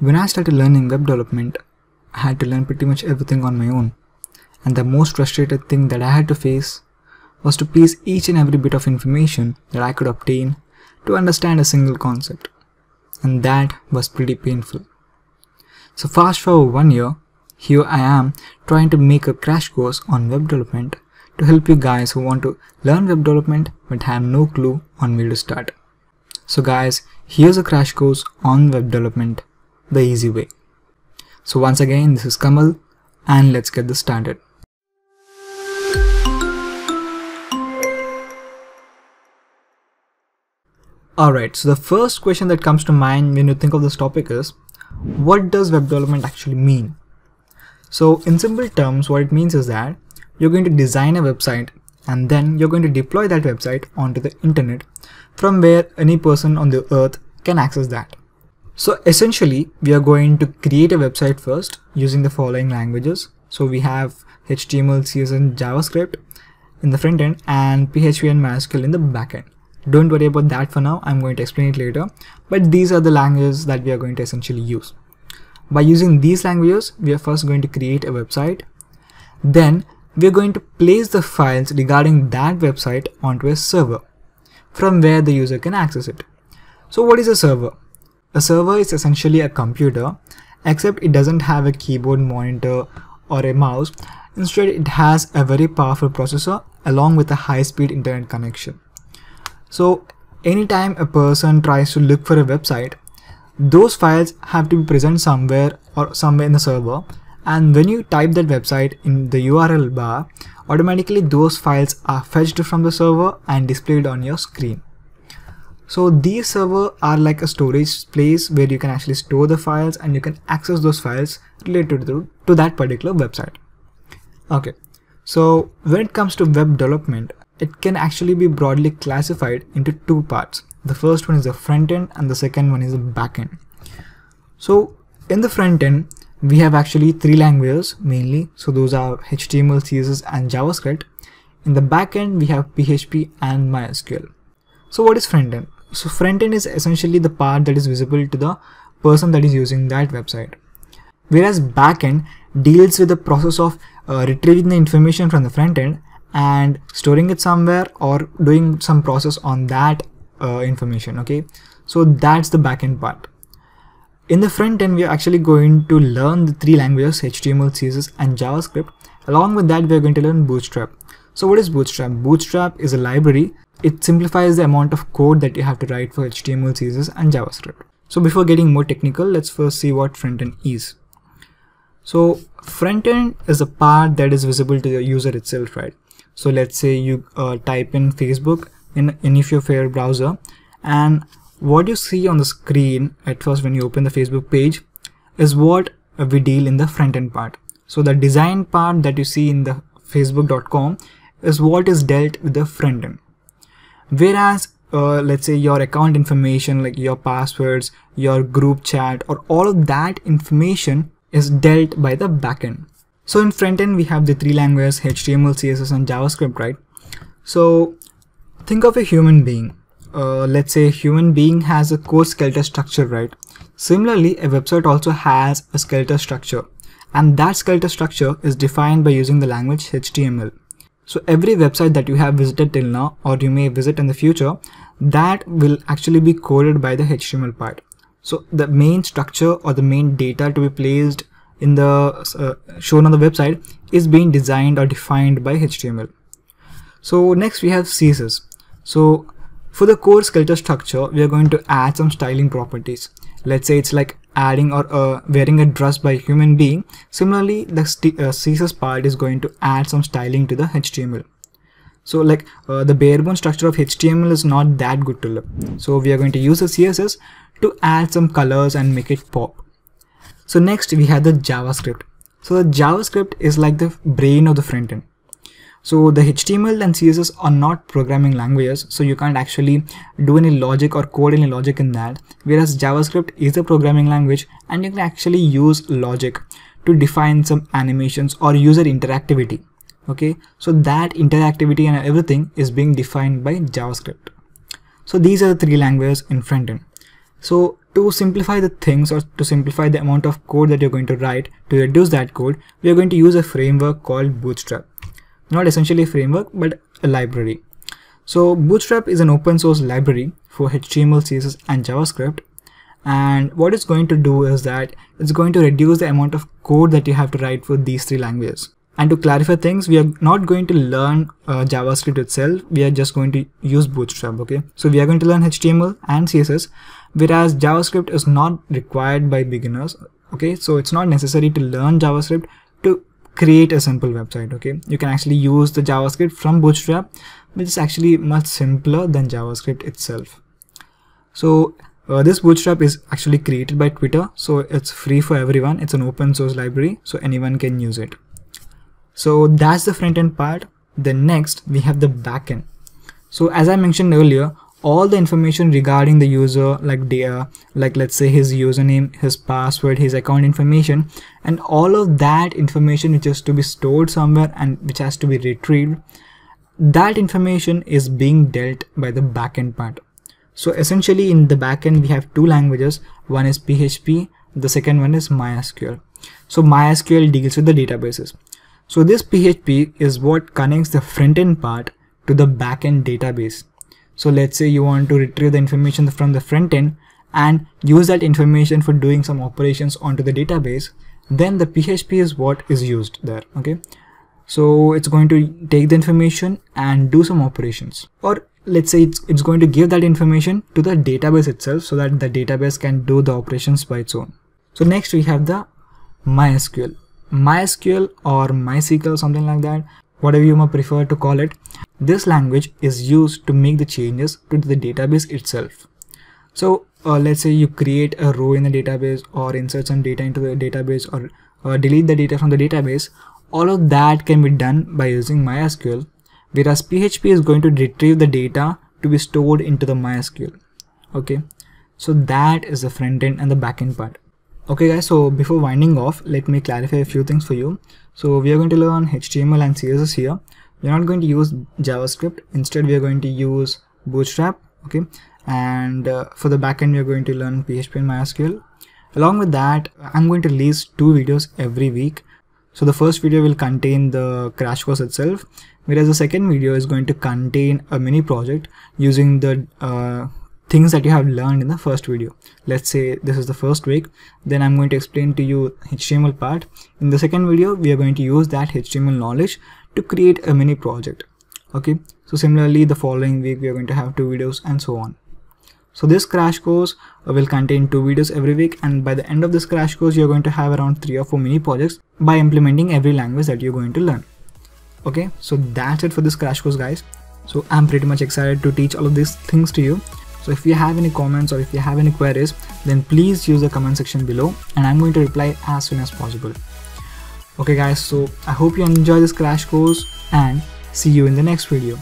When I started learning web development, I had to learn pretty much everything on my own, and the most frustrated thing that I had to face was to piece each and every bit of information that I could obtain to understand a single concept, and that was pretty painful. So fast forward 1 year, here I am trying to make a crash course on web development to help you guys who want to learn web development but have no clue on where to start. So guys, here's a crash course on web development, the easy way. So once again, this is Kamal, and let's get this started. Alright, so the first question that comes to mind when you think of this topic is, what does web development actually mean? So in simple terms, what it means is that you're going to design a website and then you're going to deploy that website onto the internet from where any person on the earth can access that. So essentially, we are going to create a website first using the following languages. So we have HTML, CSS, and JavaScript in the front end and PHP and MySQL in the back end. Don't worry about that for now, I'm going to explain it later, but these are the languages that we are going to essentially use. By using these languages, we are first going to create a website, then we are going to place the files regarding that website onto a server from where the user can access it. So what is a server? A server is essentially a computer, except it doesn't have a keyboard, monitor or a mouse. Instead, it has a very powerful processor along with a high-speed internet connection. So anytime a person tries to look for a website, those files have to be present somewhere in the server, and when you type that website in the URL bar, automatically those files are fetched from the server and displayed on your screen. So these servers are like a storage place where you can actually store the files and you can access those files related to that particular website. Okay, so when it comes to web development, it can actually be broadly classified into two parts. The first one is the front end and the second one is the back end. So in the front end, we have actually three languages mainly. So those are HTML, CSS and JavaScript. In the back end, we have PHP and MySQL. So what is front end? So front end is essentially the part that is visible to the person that is using that website. Whereas back end deals with the process of retrieving the information from the front end and storing it somewhere or doing some process on that information. Okay, so that's the backend part. In the front end, we are actually going to learn the three languages, HTML, CSS and JavaScript. Along with that, we are going to learn Bootstrap. So what is Bootstrap? Bootstrap is a library. It simplifies the amount of code that you have to write for HTML, CSS and JavaScript. So before getting more technical, let's first see what front end is. So front end is a part that is visible to the user itself, right? So let's say you type in Facebook in any of your favorite browser, and what you see on the screen at first when you open the Facebook page is what we deal in the front end part. So the design part that you see in the facebook.com is what is dealt with the front end. Whereas let's say your account information like your passwords, your group chat or all of that information is dealt by the back end. So in front end, we have the three languages, HTML, CSS and JavaScript, right? So think of a human being. Let's say a human being has a core skeletal structure, right? Similarly, a website also has a skeletal structure, and that skeletal structure is defined by using the language HTML. So every website that you have visited till now, or you may visit in the future, that will actually be coded by the HTML part. So the main structure or the main data to be placed in the shown on the website is being designed or defined by HTML. So next we have CSS. So for the core skeletal structure, we are going to add some styling properties. Let's say it's like adding or wearing a dress by a human being. Similarly, the CSS part is going to add some styling to the HTML. So like the bare bone structure of HTML is not that good to look. So we are going to use the CSS to add some colors and make it pop. So next we have the JavaScript. So the JavaScript is like the brain of the front end. So the HTML and CSS are not programming languages, so you can't actually do any logic or code any logic in that. Whereas JavaScript is a programming language and you can actually use logic to define some animations or user interactivity. Okay, so that interactivity and everything is being defined by JavaScript. So these are the three languages in front end. So to simplify the things, or to simplify the amount of code that you're going to write, to reduce that code, we are going to use a framework called Bootstrap. Not essentially a framework, but a library. So Bootstrap is an open source library for HTML, CSS and JavaScript. And what it's going to do is that it's going to reduce the amount of code that you have to write for these three languages. And to clarify things, we are not going to learn JavaScript itself. We are just going to use Bootstrap. Okay, so we are going to learn HTML and CSS, whereas JavaScript is not required by beginners. Okay, so it's not necessary to learn JavaScript to create a simple website. Okay, you can actually use the JavaScript from Bootstrap, which is actually much simpler than JavaScript itself. So this Bootstrap is actually created by Twitter, so it's free for everyone. It's an open source library, so anyone can use it. So that's the front end part. Then next we have the backend. So as I mentioned earlier, all the information regarding the user, like data, like let's say his username, his password, his account information, and all of that information which is to be stored somewhere and which has to be retrieved, that information is being dealt by the backend part. So essentially in the backend we have two languages. One is PHP, the second one is MySQL. So MySQL deals with the databases. So this PHP is what connects the front-end part to the back-end database. So let's say you want to retrieve the information from the front-end and use that information for doing some operations onto the database, then the PHP is what is used there, okay? So it's going to take the information and do some operations. Or let's say it's going to give that information to the database itself so that the database can do the operations by its own. So next we have the MySQL. MySQL or MySQL, something like that, whatever you may prefer to call it. This language is used to make the changes to the database itself. So let's say you create a row in the database or insert some data into the database or delete the data from the database. All of that can be done by using MySQL, whereas PHP is going to retrieve the data to be stored into the MySQL. Okay, so that is the front end and the back end part. Okay guys, so before winding off, let me clarify a few things for you. So we are going to learn HTML and CSS here. We're not going to use JavaScript. Instead, we are going to use Bootstrap. Okay, and for the backend, we are going to learn PHP and MySQL. Along with that, I'm going to release two videos every week. So the first video will contain the crash course itself, whereas the second video is going to contain a mini project using the things that you have learned in the first video. Let's say this is the first week, then I'm going to explain to you HTML part. In the second video, we are going to use that HTML knowledge to create a mini project. Okay, so similarly, the following week, we are going to have two videos and so on. So this crash course will contain two videos every week, and by the end of this crash course, you're going to have around 3 or 4 mini projects by implementing every language that you're going to learn. Okay, so that's it for this crash course, guys. So I'm pretty much excited to teach all of these things to you. So if you have any comments or if you have any queries, then please use the comment section below and I'm going to reply as soon as possible. Okay guys, so I hope you enjoy this crash course and see you in the next video.